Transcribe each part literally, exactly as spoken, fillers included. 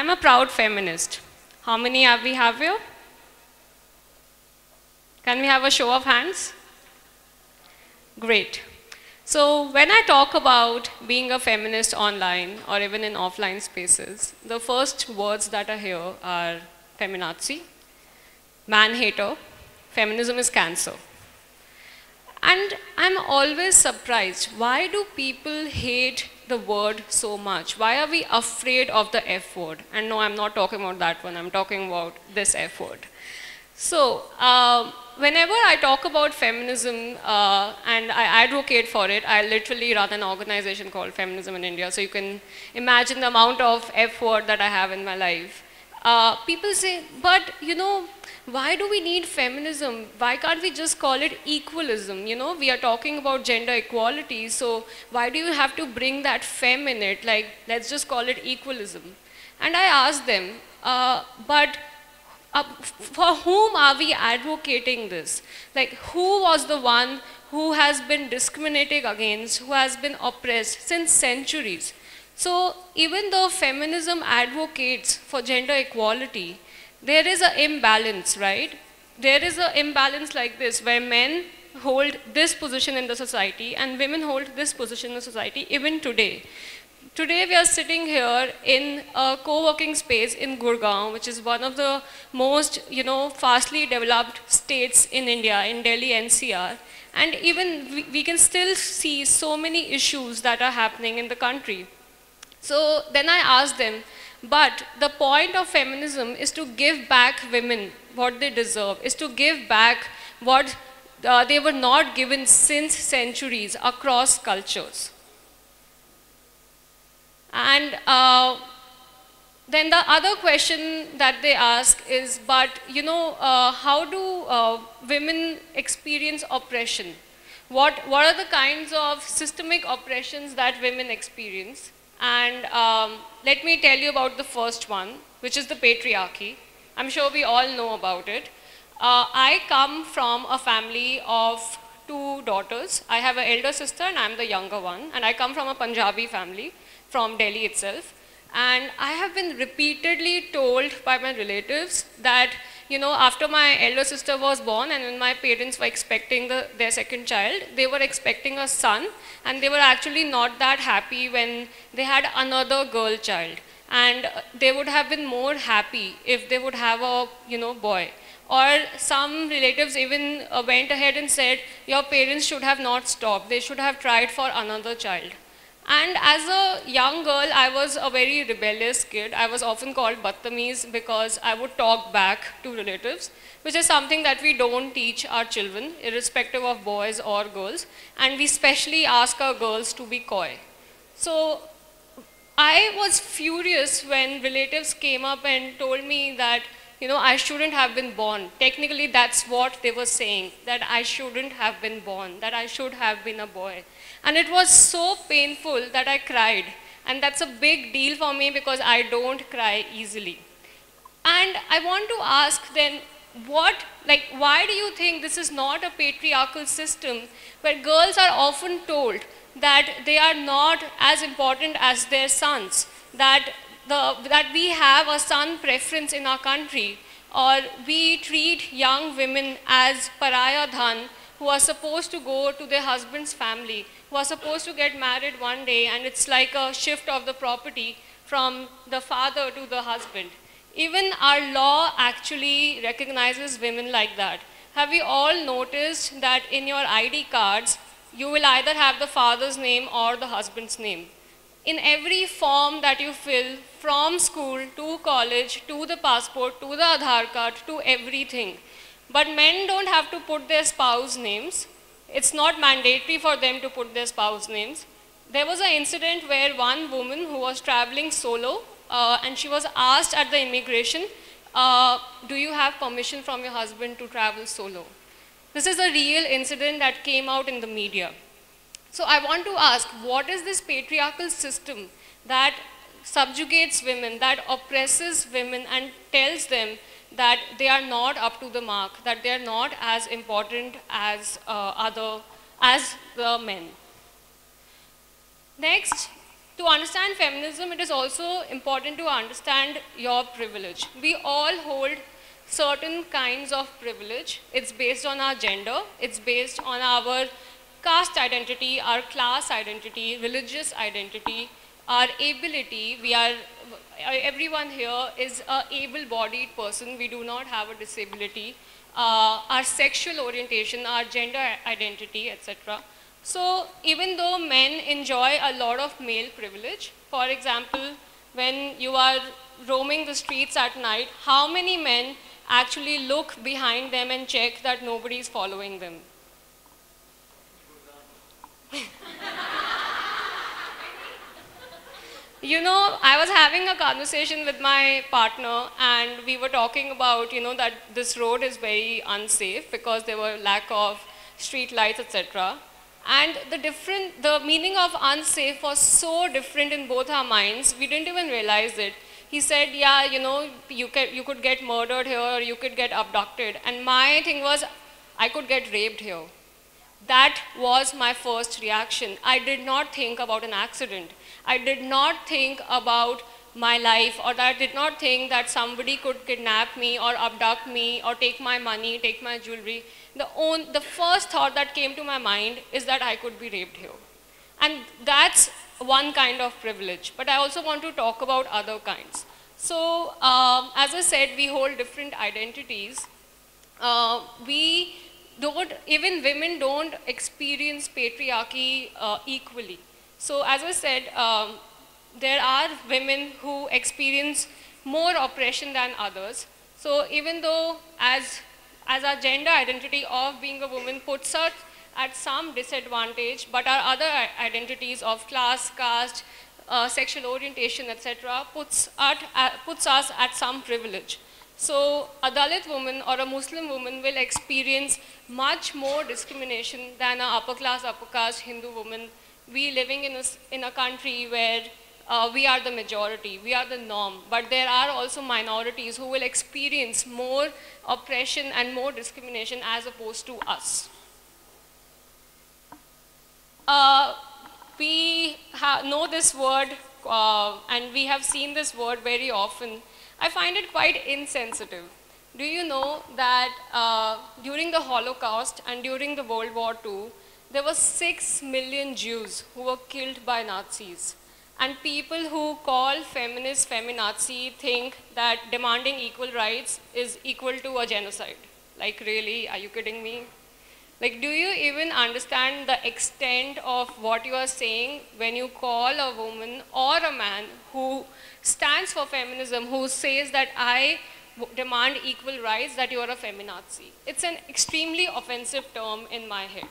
I'm a proud feminist. How many have we have here? Can we have a show of hands? Great. So when I talk about being a feminist online or even in offline spaces, the first words that are here are feminazi, man-hater, feminism is cancer. And I'm always surprised, why do people hate the word so much? Why are we afraid of the F word? And no, I'm not talking about that one, I'm talking about this F word. So, uh, whenever I talk about feminism uh, and I advocate for it, I literally run an organization called Feminism in India, so you can imagine the amount of F word that I have in my life. Uh, people say, but you know, why do we need feminism? Why can't we just call it equalism? You know, we are talking about gender equality, so why do you have to bring that fem in it? Like, let's just call it equalism. And I asked them, uh, but uh, for whom are we advocating this? Like, who was the one who has been discriminated against, who has been oppressed since centuries? So even though feminism advocates for gender equality, there is an imbalance, right? There is an imbalance like this, where men hold this position in the society and women hold this position in the society even today. Today we are sitting here in a co-working space in Gurgaon, which is one of the most, you know, fastly developed states in India, in Delhi N C R. And even we, we can still see so many issues that are happening in the country. So then I asked them, but the point of feminism is to give back women what they deserve, is to give back what uh, they were not given since centuries across cultures. And uh, then the other question that they ask is, but you know, uh, how do uh, women experience oppression? What, what are the kinds of systemic oppressions that women experience? And um, let me tell you about the first one, which is the patriarchy. I'm sure we all know about it. Uh, I come from a family of two daughters. I have an elder sister and I'm the younger one. And I come from a Punjabi family from Delhi itself. And I have been repeatedly told by my relatives that, you know, after my elder sister was born and when my parents were expecting the, their second child, they were expecting a son, and they were actually not that happy when they had another girl child. And they would have been more happy if they would have a, you know, boy. Or some relatives even went ahead and said, your parents should have not stopped. They should have tried for another child. And as a young girl, I was a very rebellious kid. I was often called Badtameez because I would talk back to relatives, which is something that we don't teach our children, irrespective of boys or girls. And we specially ask our girls to be coy. So I was furious when relatives came up and told me that, you know, I shouldn't have been born. Technically, that's what they were saying, that I shouldn't have been born, that I should have been a boy. And it was so painful that I cried. And that's a big deal for me because I don't cry easily. And I want to ask then, what, like, why do you think this is not a patriarchal system where girls are often told that they are not as important as their sons, that, the, that we have a son preference in our country, or we treat young women as paraya dhan, who are supposed to go to their husband's family, who are supposed to get married one day, and it's like a shift of the property from the father to the husband. Even our law actually recognizes women like that. Have we all noticed that in your I D cards, you will either have the father's name or the husband's name? In every form that you fill, from school to college, to the passport, to the Aadhaar card, to everything. But men don't have to put their spouse names. It's not mandatory for them to put their spouse names. There was an incident where one woman who was traveling solo, uh, and she was asked at the immigration, uh, do you have permission from your husband to travel solo? This is a real incident that came out in the media. So I want to ask, what is this patriarchal system that subjugates women, that oppresses women and tells them that they are not up to the mark, that they are not as important as uh, other, as the men? Next, To understand feminism, it is also important to understand your privilege. We all hold certain kinds of privilege. It's based on our gender, it's based on our caste identity, our class identity, religious identity, our ability. We are, everyone here is an able-bodied person. We do not have a disability. Uh, our sexual orientation, our gender identity, et cetera. So even though men enjoy a lot of male privilege, for example, when you are roaming the streets at night, how many men actually look behind them and check that nobody is following them? You know, I was having a conversation with my partner and we were talking about, you know, that this road is very unsafe because there were lack of street lights, et cetera. And the different, the meaning of unsafe was so different in both our minds, we didn't even realize it. He said, yeah, you know, you, can, you could get murdered here, or you could get abducted. And my thing was, I could get raped here. That was my first reaction. I did not think about an accident. I did not think about my life, or I did not think that somebody could kidnap me or abduct me or take my money, take my jewelry. The, own, the first thought that came to my mind is that I could be raped here. And that's one kind of privilege. But I also want to talk about other kinds. So um, as I said, we hold different identities. Uh, we don't, even women don't experience patriarchy uh, equally. So as I said, um, there are women who experience more oppression than others. So even though as as our gender identity of being a woman puts us at some disadvantage, but our other identities of class, caste, uh, sexual orientation, et cetera, puts, at, uh, puts us at some privilege. So a Dalit woman or a Muslim woman will experience much more discrimination than an upper class, upper caste Hindu woman. We living in a, in a country where uh, we are the majority, we are the norm, but there are also minorities who will experience more oppression and more discrimination as opposed to us. Uh, we ha know this word uh, and we have seen this word very often. I find it quite insensitive. Do you know that uh, during the Holocaust and during the World War Two, there were six million Jews who were killed by Nazis. And people who call feminists feminazi think that demanding equal rights is equal to a genocide. Like, really, are you kidding me? Like, do you even understand the extent of what you are saying when you call a woman or a man who stands for feminism, who says that I demand equal rights, that you are a feminazi? It's an extremely offensive term in my head.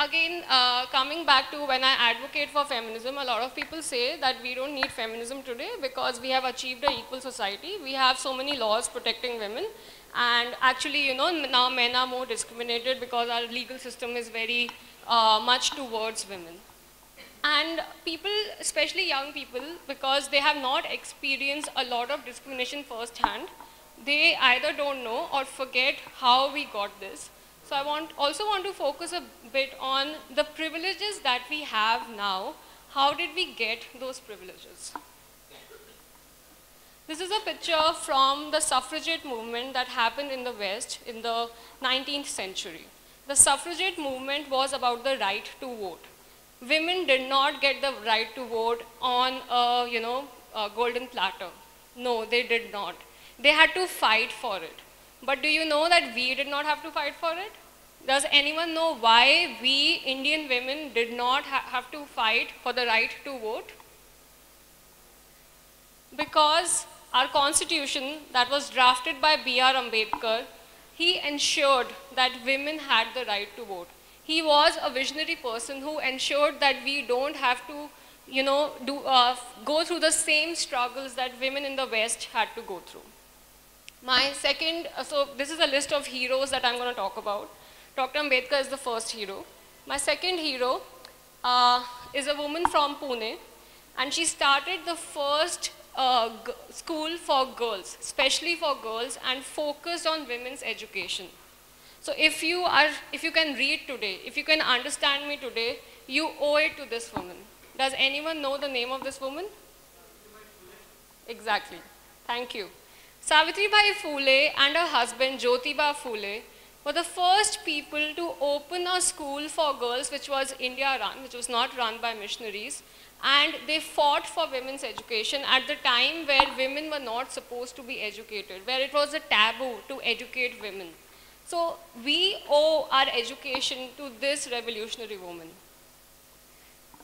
Again, uh, coming back to when I advocate for feminism, a lot of people say that we don't need feminism today because we have achieved an equal society. We have so many laws protecting women. And actually, you know, now men are more discriminated because our legal system is very uh, much towards women. And people, especially young people, because they have not experienced a lot of discrimination firsthand, they either don't know or forget how we got this. So I want, also want to focus a bit on the privileges that we have now. How did we get those privileges? This is a picture from the suffragette movement that happened in the West in the nineteenth century. The suffragette movement was about the right to vote. Women did not get the right to vote on a, you know, a golden platter. No, they did not. They had to fight for it. But do you know that we did not have to fight for it? Does anyone know why we Indian women did not ha have to fight for the right to vote? Because our constitution that was drafted by B R Ambedkar, he ensured that women had the right to vote. He was a visionary person who ensured that we don't have to, you know, do, uh, go through the same struggles that women in the West had to go through. My second, so this is a list of heroes that I'm going to talk about. Doctor Ambedkar is the first hero. My second hero uh, is a woman from Pune, and she started the first uh, school for girls, especially for girls, and focused on women's education. So if you are, if you can read today, if you can understand me today, you owe it to this woman. Does anyone know the name of this woman? Exactly. Thank you. Savitri Bai Phule and her husband Jyotiba Phule were the first people to open a school for girls which was India run, which was not run by missionaries, and they fought for women's education at the time where women were not supposed to be educated, where it was a taboo to educate women. So we owe our education to this revolutionary woman.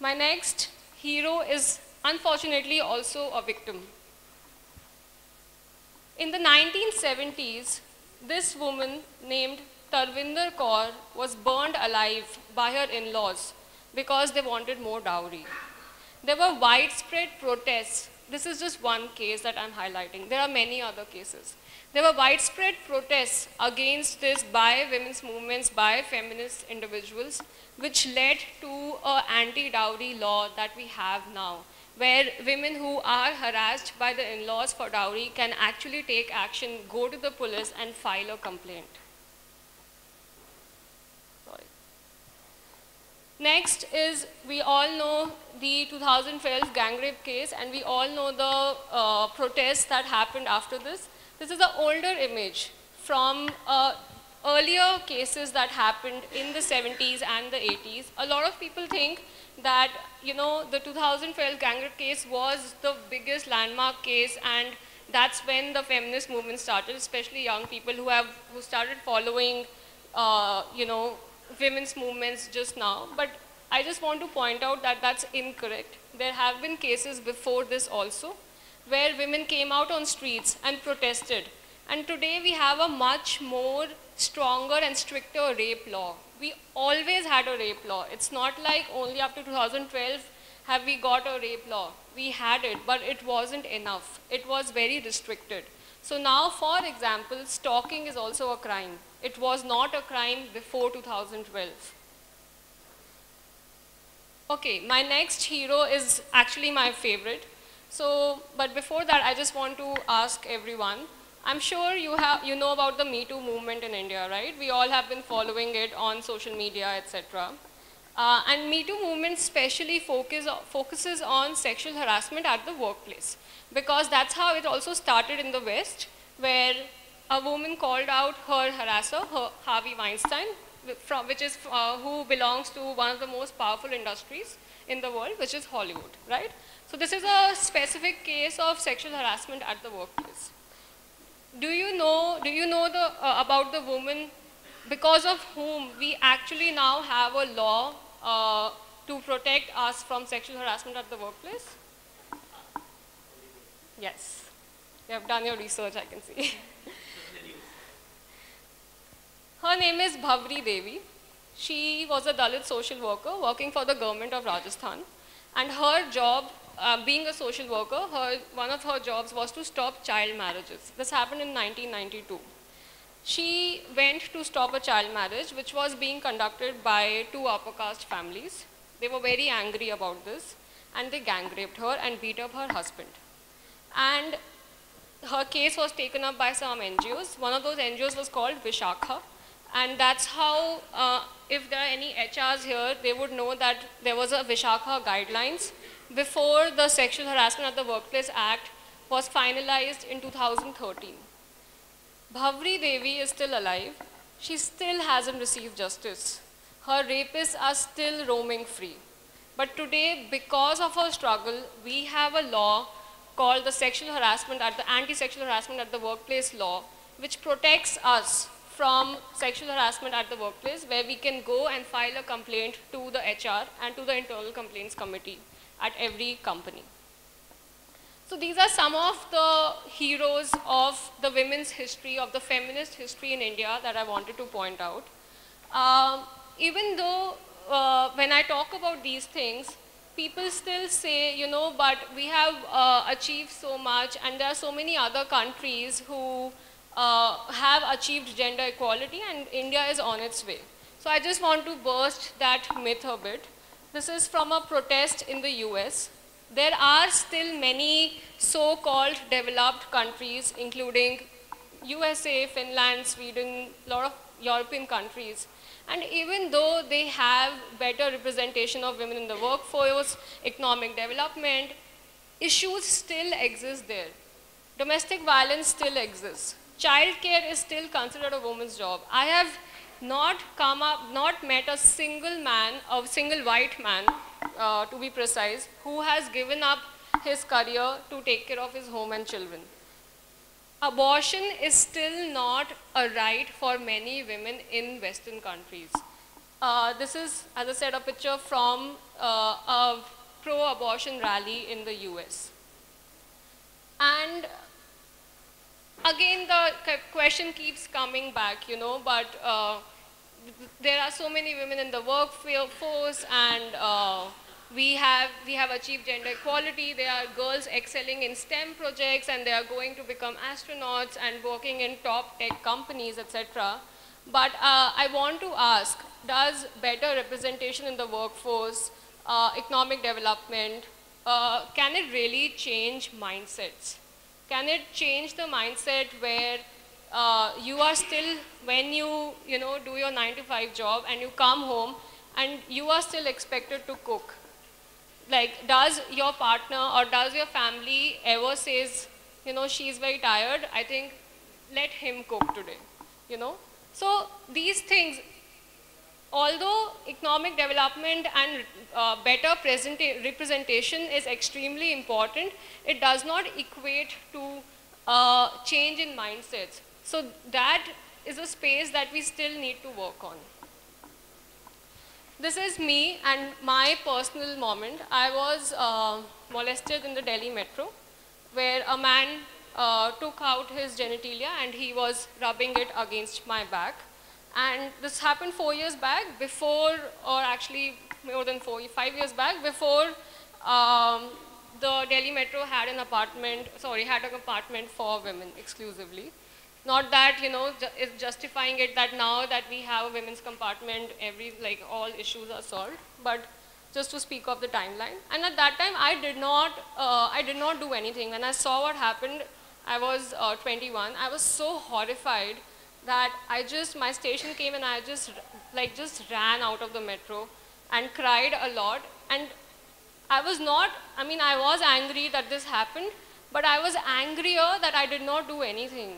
My next hero is unfortunately also a victim. In the nineteen seventies, this woman named Tarvinder Kaur was burned alive by her in-laws because they wanted more dowry. There were widespread protests. This is just one case that I'm highlighting. There are many other cases. There were widespread protests against this by women's movements, by feminist individuals, which led to an anti-dowry law that we have now, where women who are harassed by the in-laws for dowry can actually take action, go to the police and file a complaint. Next is, we all know the two thousand twelve gang rape case, and we all know the uh, protests that happened after this. This is an older image from uh, earlier cases that happened in the seventies and the eighties. A lot of people think that, you know, the two thousand twelve gang rape case was the biggest landmark case, and that's when the feminist movement started, especially young people who have who started following, uh, you know, women's movements just now, but I just want to point out that that's incorrect. There have been cases before this also where women came out on streets and protested, and today we have a much more stronger and stricter rape law. We always had a rape law. It's not like only after two thousand twelve have we got a rape law. We had it, but it wasn't enough. It was very restricted. So now, for example, stalking is also a crime. It was not a crime before two thousand twelve. Okay, my next hero is actually my favorite. So, but before that, I just want to ask everyone. I'm sure you have, you know about the Me Too movement in India, right? We all have been following it on social media, et cetera. Uh, and Me Too movement specially focus, focuses on sexual harassment at the workplace, because that's how it also started in the West, where a woman called out her harasser, her Harvey Weinstein, from, which is, uh, who belongs to one of the most powerful industries in the world, which is Hollywood, right? So this is a specific case of sexual harassment at the workplace. Do you know, do you know the, uh, about the woman because of whom we actually now have a law uh, to protect us from sexual harassment at the workplace? Yes. You have done your research, I can see. Her name is Bhavri Devi. She was a Dalit social worker working for the government of Rajasthan. And her job, uh, being a social worker, her, one of her jobs was to stop child marriages. This happened in nineteen ninety-two. She went to stop a child marriage, which was being conducted by two upper caste families. They were very angry about this, and they gang raped her and beat up her husband. And her case was taken up by some N G Os. One of those N G Os was called Vishakha. And that's how, uh, if there are any H Rs here, they would know that there was a Vishakha guidelines before the Sexual Harassment at the Workplace Act was finalized in two thousand thirteen. Bhavri Devi is still alive. She still hasn't received justice. Her rapists are still roaming free. But today, because of her struggle, we have a law called the Sexual Harassment at the Anti-Sexual Harassment at the Workplace Law, which protects us from sexual harassment at the workplace, where we can go and file a complaint to the H R and to the internal complaints committee at every company. So these are some of the heroes of the women's history, of the feminist history in India that I wanted to point out. Um, even though uh, when I talk about these things, people still say, you know, but we have uh, achieved so much, and there are so many other countries who Uh, have achieved gender equality, and India is on its way. So I just want to burst that myth a bit. This is from a protest in the U S. There are still many so-called developed countries, including U S A, Finland, Sweden, a lot of European countries, And even though they have better representation of women in the workforce, economic development, issues still exist there. Domestic violence still exists. Childcare is still considered a woman's job. I have not come up, not met a single man, a single white man, uh, to be precise, who has given up his career to take care of his home and children. Abortion is still not a right for many women in Western countries. Uh, this is, as I said, a picture from uh, a pro-abortion rally in the U S. And again, the question keeps coming back, you know, but uh, there are so many women in the workforce, and uh, we have, we have achieved gender equality. There are girls excelling in STEM projects, and they are going to become astronauts and working in top tech companies, et cetera. But uh, I want to ask, does better representation in the workforce, uh, economic development, uh, can it really change mindsets? Can it change the mindset where uh, you are still, when you, you know, do your nine to five job and you come home and you are still expected to cook? Like, does your partner or does your family ever says, you know, she's very tired, I think, let him cook today, you know? So these things, although economic development and uh, better representation is extremely important, it does not equate to uh, change in mindsets. So that is a space that we still need to work on. This is me and my personal moment. I was uh, molested in the Delhi metro, where a man uh, took out his genitalia and he was rubbing it against my back. And this happened four years back before, or actually more than four, five years back, before um, the Delhi metro had an apartment, sorry, had an apartment for women exclusively. Not that, you know, ju it's justifying it that now that we have a women's compartment, every, like, all issues are solved, but just to speak of the timeline. And at that time, I did not, uh, I did not do anything. When I saw what happened, I was uh, twenty-one. I was so horrified that I just, my station came and I just, like, just ran out of the metro and cried a lot. And I was not, I mean, I was angry that this happened, but I was angrier that I did not do anything.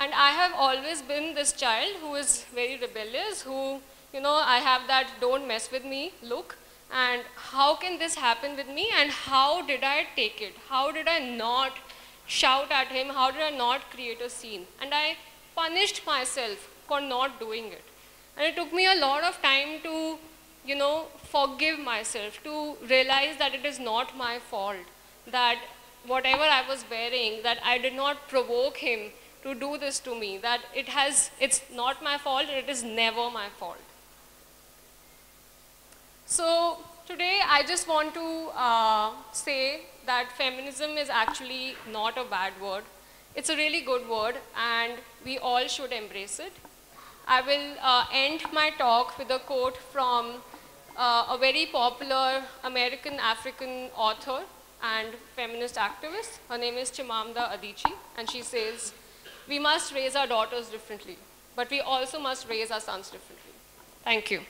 And I have always been this child who is very rebellious, who, you know, I have that don't mess with me look. And how can this happen with me? And how did I take it? How did I not shout at him? How did I not create a scene? And I punished myself for not doing it. And it took me a lot of time to, you know, forgive myself, to realize that it is not my fault, that whatever I was wearing, that I did not provoke him to do this to me, that it has, it's not my fault, it is never my fault. So today I just want to uh, say that feminism is actually not a bad word. It's a really good word and we all should embrace it. I will uh, end my talk with a quote from uh, a very popular American African author and feminist activist. Her name is Chimamanda Adichie, and she says, "We must raise our daughters differently, but we also must raise our sons differently." Thank you.